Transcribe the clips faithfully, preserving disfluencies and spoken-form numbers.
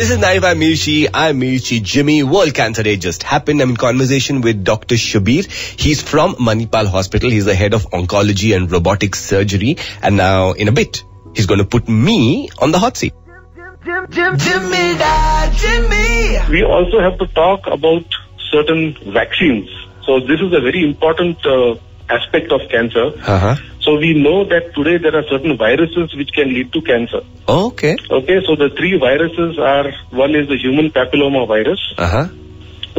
This is Naiva Mishi. I'm Mishi Jimmy. World Cancer Day just happened. I'm in conversation with Doctor Shabir. He's from Manipal Hospital. He's the head of oncology and robotic surgery. And now, in a bit, he's going to put me on the hot seat. Jim, Jim, Jim, Jimmy, da, Jimmy. We also have to talk about certain vaccines. So this is a very important uh, aspect of cancer. Uh-huh. So we know that today there are certain viruses which can lead to cancer. Oh, okay. Okay, so the three viruses are, one is the human papilloma virus, uh-huh.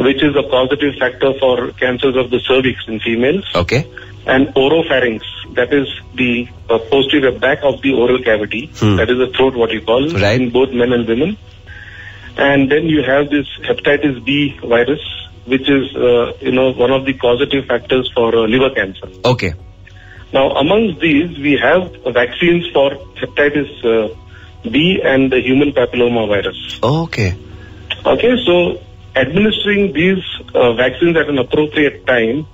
which is a causative factor for cancers of the cervix in females. Okay. And oropharynx, that is the uh, posterior back of the oral cavity, hmm. that is the throat, what you call, right. in both men and women. And then you have this hepatitis B virus, which is, uh, you know, one of the causative factors for uh, liver cancer. Okay. Now, amongst these, we have vaccines for hepatitis uh, B and the human papilloma virus. Oh, okay. Okay, so administering these uh, vaccines at an appropriate time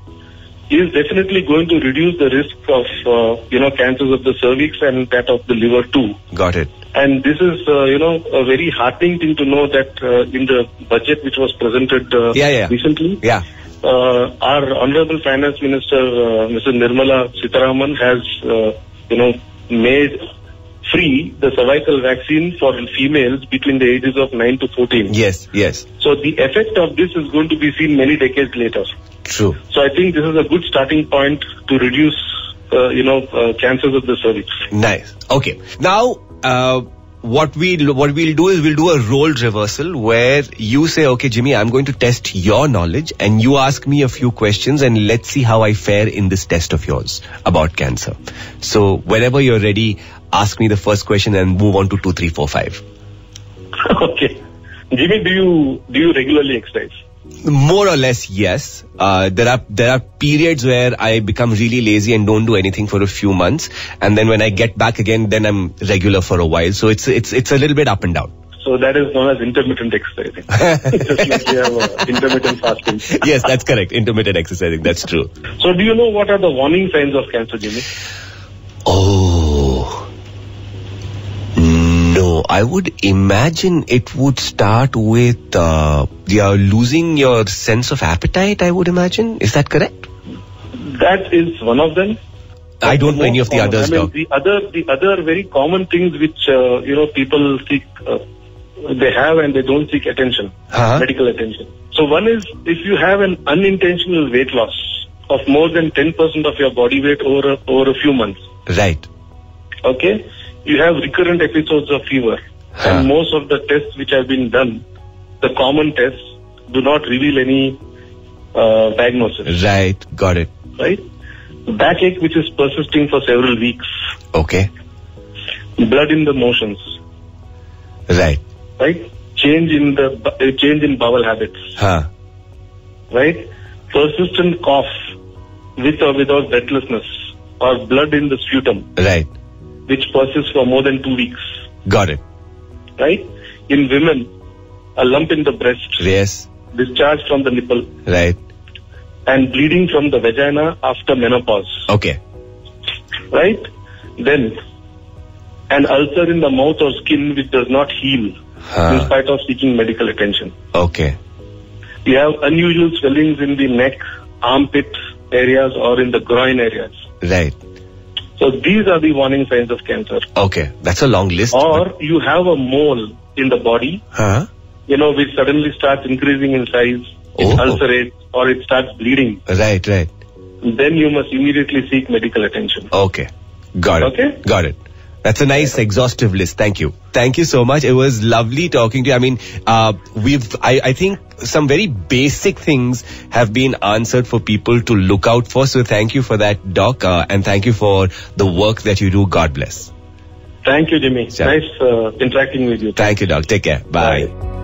is definitely going to reduce the risk of, uh, you know, cancers of the cervix and that of the liver too. Got it. And this is, uh, you know, a very heartening thing to know that uh, in the budget which was presented uh, yeah, yeah. recently, yeah. Uh, our Honorable Finance Minister, uh, Missus Nirmala Sitaraman, has, uh, you know, made free the cervical vaccine for females between the ages of nine to fourteen. Yes, yes. So the effect of this is going to be seen many decades later. True. So I think this is a good starting point to reduce, uh, you know, uh, cancers of the cervix. Nice. Okay. Now, uh, what we what we'll do is we'll do a role reversal where you say, okay, Jimmy, I'm going to test your knowledge and you ask me a few questions and let's see how I fare in this test of yours about cancer. So whenever you're ready, ask me the first question and move on to two, three, four, five. Okay. Jimmy, do you do you regularly exercise? More or less, yes. Uh, there are there are periods where I become really lazy and don't do anything for a few months, and then when I get back again, then I'm regular for a while. So it's it's it's a little bit up and down. So that is known as intermittent exercising. Just like we have uh, intermittent fasting. Yes, that's correct. Intermittent exercising. That's true. So do you know what are the warning signs of cancer, Jimmy? Oh no, I would imagine it would start with. Uh, Yeah, losing your sense of appetite, I would imagine. Is that correct? That is one of them. That's I don't know any of the common. others. I mean, the other, the other very common things which uh, you know people seek, uh, they have and they don't seek attention, uh-huh. medical attention. So one is if you have an unintentional weight loss of more than ten percent of your body weight over a, over a few months. Right. Okay. You have recurrent episodes of fever, huh. and most of the tests which have been done. The common tests do not reveal any uh, diagnosis. Right, got it. Right? Backache which is persisting for several weeks. Okay. Blood in the motions. Right. Right? Change in the uh, change in bowel habits. Huh. Right? Persistent cough with or without breathlessness or blood in the sputum. Right. Which persists for more than two weeks. Got it. Right? In women, a lump in the breast. Yes. Discharge from the nipple. Right. And bleeding from the vagina after menopause. Okay. Right? Then, an ulcer in the mouth or skin which does not heal huh. in spite of seeking medical attention. Okay. You have unusual swellings in the neck, armpit areas or in the groin areas. Right. So these are the warning signs of cancer. Okay. That's a long list. Or you have a mole in the body. Huh? You know, which suddenly starts increasing in size, it oh. ulcerates or it starts bleeding. Right, right. Then you must immediately seek medical attention. Okay. Got it. Okay? Got it. That's a nice exhaustive list. Thank you. Thank you so much. It was lovely talking to you. I mean, uh, we've, I, I think some very basic things have been answered for people to look out for. So thank you for that, Doc. Uh, and thank you for the work that you do. God bless. Thank you, Jimmy. Sure. Nice uh, interacting with you. Thank you, Doc. Take care. Bye. Bye.